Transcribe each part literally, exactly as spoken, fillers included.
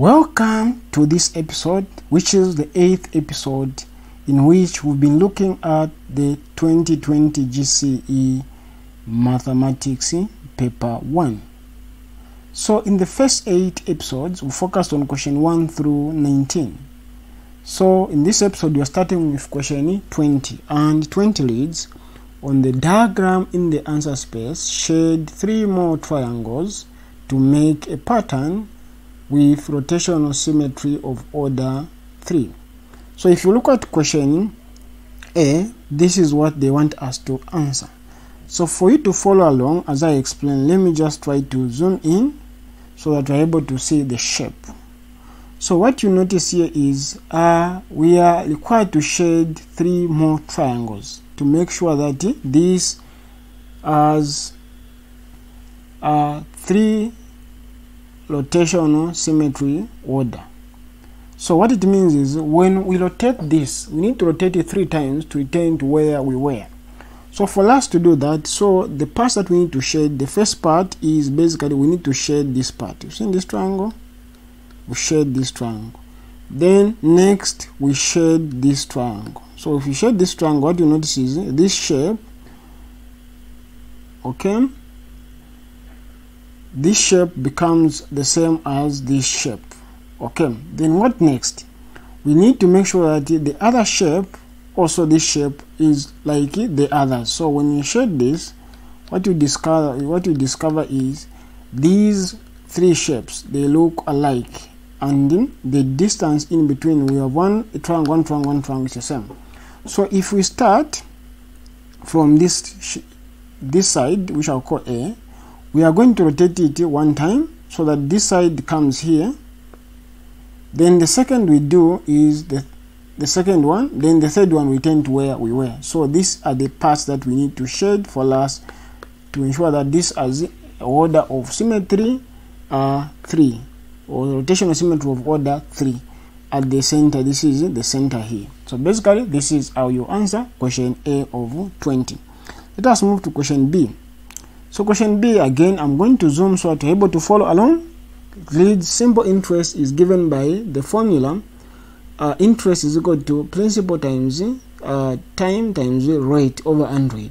Welcome to this episode, which is the eighth episode in which we've been looking at the twenty twenty G C E Mathematics Paper one. So in the first eight episodes, we focused on question one through nineteen. So in this episode, we are starting with question twenty, and twenty reads, on the diagram in the answer space, shade three more triangles to make a pattern with rotational symmetry of order three. So if you look at question A, this is what they want us to answer. So for you to follow along as I explain, let me just try to zoom in so that we're able to see the shape. So what you notice here is uh, we are required to shade three more triangles to make sure that these as uh, three rotational symmetry order. So what it means is when we rotate this, we need to rotate it three times to return to where we were. So for us to do that, so the parts that we need to shade, the first part is basically we need to shade this part. You see this triangle? We shade this triangle. Then next we shade this triangle. So if you shade this triangle, what you notice is this shape, okay? This shape becomes the same as this shape. Okay, then what next? We need to make sure that the other shape, also this shape, is like the other. So when you shade this, what you discover what you discover is these three shapes, they look alike, and then the distance in between, we have one triangle, one triangle, one triangle is the same. So if we start from this this side, which I'll call A, we are going to rotate it one time so that this side comes here. Then the second we do is the, the second one. Then the third one we turn to where we were. So these are the parts that we need to shade for us to ensure that this is order of symmetry uh, three, or rotational symmetry of order three. At the center, this is the center here. So basically, this is how you answer question A of twenty. Let us move to question B. So question B, again, I'm going to zoom so that you're able to follow along. Read, simple interest is given by the formula. Uh, interest is equal to principal times uh, time times rate over one hundred.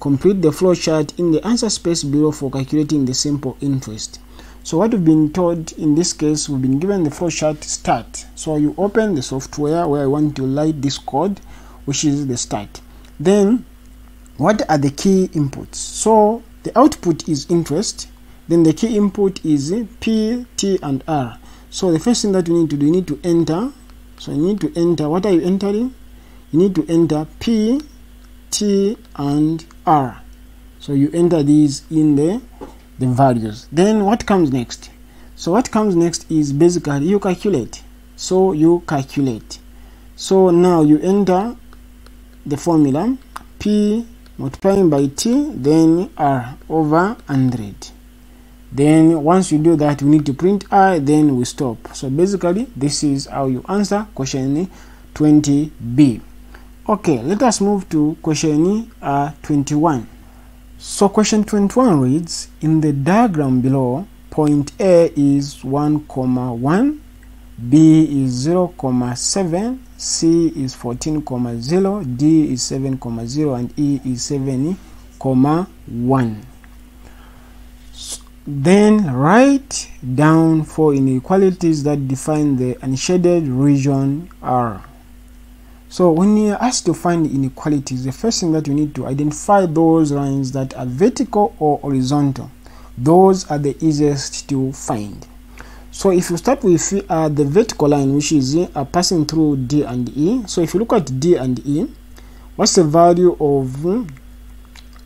Complete the flow chart in the answer space below for calculating the simple interest. So what we've been told in this case, we've been given the flow chart start. So you open the software where I want to write this code, which is the start. Then, what are the key inputs? So the output is interest, then the key input is P, T, and R. So the first thing that you need to do, you need to enter. So you need to enter, what are you entering? You need to enter P, T, and R. So you enter these in the, the values. Then what comes next? So what comes next is basically you calculate. So you calculate. So now you enter the formula, P, multiplying by T, then R over one hundred. Then once you do that, we need to print I, then we stop. So basically, this is how you answer question twenty B. Okay, let us move to question uh, twenty-one. So question twenty-one reads, in the diagram below, point A is one comma one, B is zero comma seven, C is fourteen comma zero, D is seven comma zero, and E is seven comma one. Then write down four inequalities that define the unshaded region R. So when you are asked to find the inequalities, the first thing that you need to identify those lines that are vertical or horizontal. Those are the easiest to find. So if you start with uh, the vertical line, which is uh, passing through D and E. So if you look at D and E, what's the value of uh,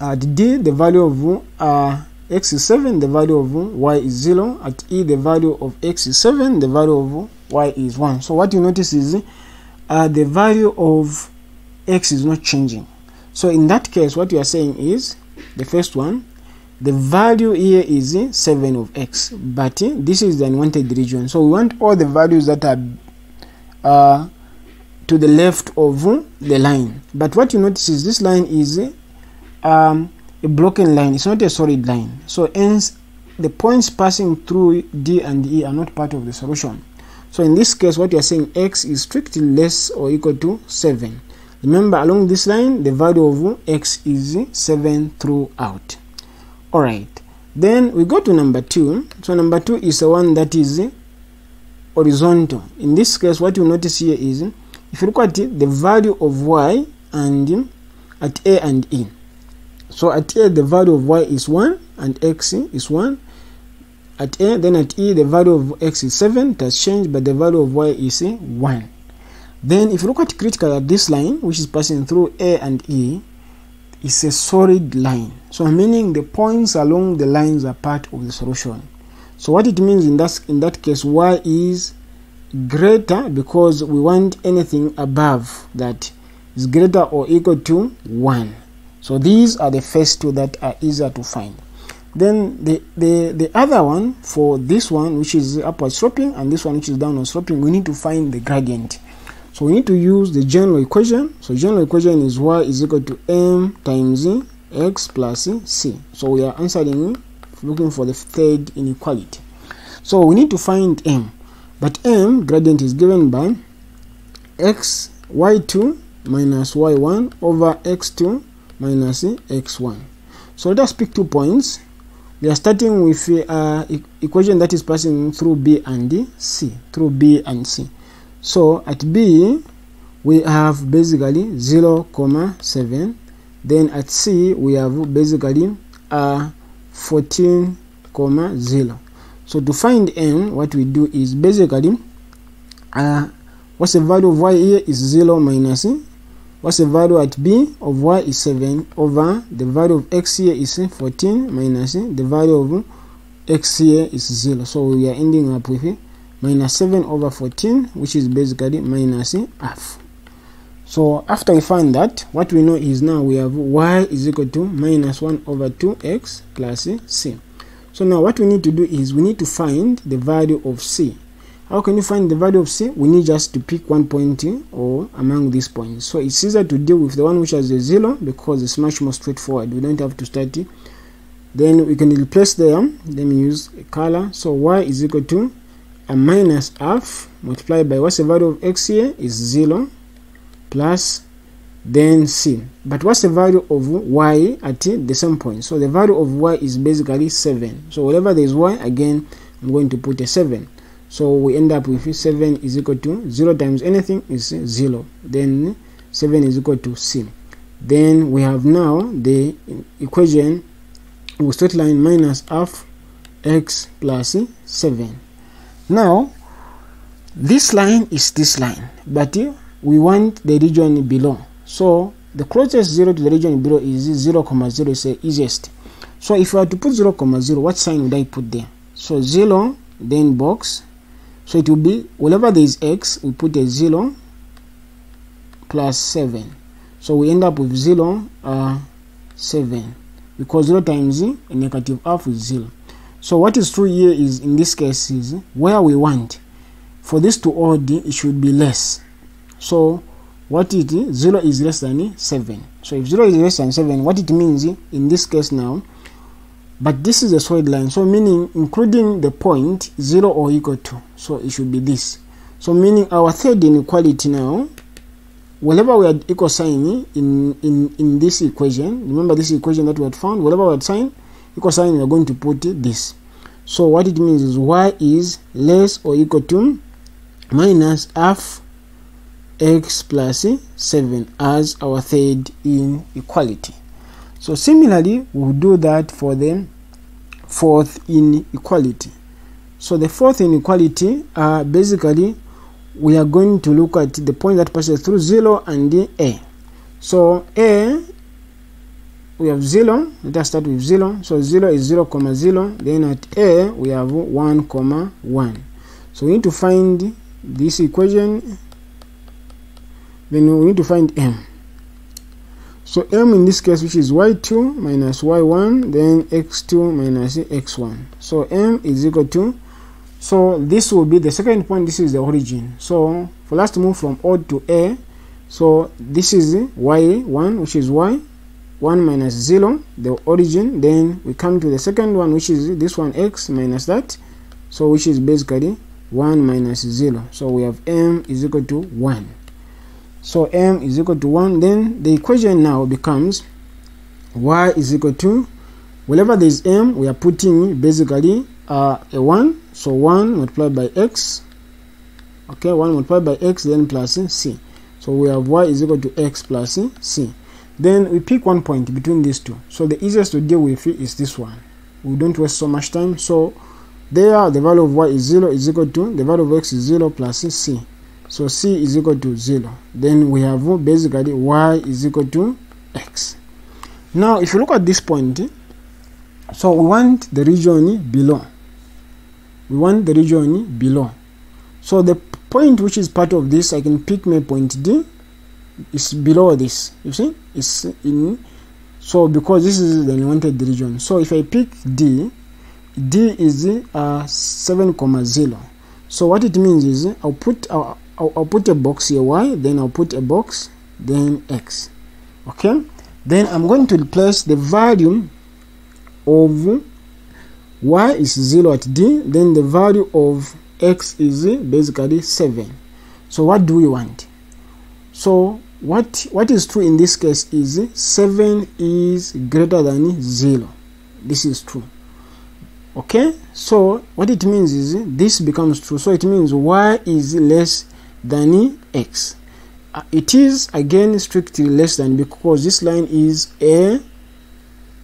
at D? The value of uh, X is seven, the value of Y is zero. At E, the value of X is seven, the value of Y is one. So what you notice is uh, the value of X is not changing. So in that case, what you are saying is, the first one, the value here is seven of X, but this is the unwanted region. So we want all the values that are uh, to the left of the line. But what you notice is this line is um, a broken line. It's not a solid line. So hence, the points passing through D and E are not part of the solution. So in this case, what you are saying, x is strictly less or equal to seven. Remember, along this line, the value of x is seven throughout. All right. Then we go to number two. So number two is the one that is horizontal. In this case, what you notice here is, if you look at it, the value of y and at a and e. So at a, the value of y is one and x is one. At a, then at e, the value of x is seven. It has changed, but the value of y is one. Then if you look at critical at this line, which is passing through a and e, it's a solid line. So meaning the points along the lines are part of the solution. So what it means in that, in that case, y is greater, because we want anything above that is greater or equal to one. So these are the first two that are easier to find. Then the, the, the other one, for this one which is upward sloping and this one which is downward sloping, we need to find the gradient. So we need to use the general equation. So general equation is y is equal to m times x plus c. So we are answering, looking for the third inequality. So we need to find m. But m gradient is given by x y two minus y one over x two minus x one. So let us pick two points. We are starting with an uh, e equation that is passing through b and c. Through b and c. So at b we have basically zero comma seven, then at c we have basically uh, fourteen comma zero. So to find n, what we do is basically uh, what's the value of y here is zero minus e. What's the value at b of y is seven over the value of x here is fourteen minus e. The value of x here is zero, so we are ending up with it minus seven over fourteen, which is basically minus half. So after we find that, what we know is now we have y is equal to minus one over two x plus c. So now what we need to do is we need to find the value of c. How can you find the value of c? We need just to pick one point or among these points. So it's easier to deal with the one which has a zero because it's much more straightforward. We don't have to start it. Then we can replace them. Let me use a color. So y is equal to a minus half multiplied by what's the value of x here is zero plus then c. But what's the value of y at the same point? So the value of y is basically seven. So wherever there is y, again I'm going to put a seven. So we end up with seven is equal to zero times anything is zero. Then seven is equal to c. Then we have now the equation with straight line minus half x plus seven. Now, this line is this line, but we want the region below. So the closest zero to the region below is zero comma zero, is the easiest. So if I were to put zero comma zero, what sign would I put there? So zero, then box. So it will be, whenever there is x, we put a zero plus seven. So we end up with zero, uh, seven, because zero times a negative half is zero. So what is true here is, in this case, is where we want for this to odd, it should be less. So what it is, zero is less than seven. So if zero is less than seven, what it means in this case now, but this is a solid line, so meaning including the point zero or equal to, so it should be this. So meaning our third inequality now, whenever we had equal sign in in in this equation, remember this equation that we had found, whenever we had sign equal sign, we are going to put this. So what it means is y is less or equal to minus half x plus seven as our third inequality. So similarly, we'll do that for the fourth inequality. So the fourth inequality, uh, basically, we are going to look at the point that passes through zero and a. So a, we have zero. Let us start with zero. So zero is zero comma zero. Then at a we have one comma one. So we need to find this equation. Then we need to find m. So m in this case, which is y two minus y one, then x two minus x one. So m is equal to, so this will be the second point. This is the origin. So for us to move from odd to a, so this is y one, which is y one minus zero, the origin. Then we come to the second one, which is this one, x minus that, so which is basically one minus zero. So we have m is equal to one. So m is equal to one. Then the equation now becomes y is equal to, whenever there is m, we are putting basically uh, a one. So one multiplied by x. Okay, one multiplied by x, then plus c. So we have y is equal to x plus c. Then we pick one point between these two. So the easiest to deal with is this one. We don't waste so much time. So there the value of y is zero is equal to, the value of x is zero plus c. So c is equal to zero. Then we have basically y is equal to x. Now if you look at this point, so we want the region below. We want the region below. So the point which is part of this, I can pick my point D, is below this. You see, it's in. So because this is the wanted region, so if I pick D, D is uh, seven comma zero. So what it means is I'll put uh, I'll, I'll put a box here Y, then I'll put a box, then X. Okay. Then I'm going to replace the value of Y is zero at D. Then the value of X is basically seven. So what do we want? So what what is true in this case is seven is greater than zero. This is true. Okay, so what it means is this becomes true. So it means y is less than x. Uh, it is again strictly less than, because this line is a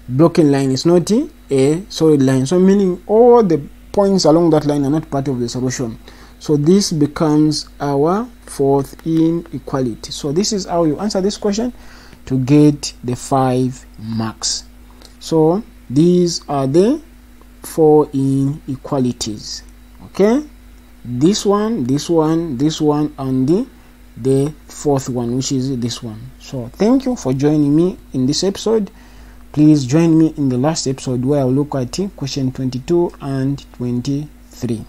blocking line. It's not a solid line. So meaning all the points along that line are not part of the solution. So this becomes our fourth inequality. So this is how you answer this question to get the five marks. So these are the four inequalities. Okay, this one, this one, this one, and the, the fourth one, which is this one. So thank you for joining me in this episode. Please join me in the last episode where I'll look at question twenty-two and twenty-three.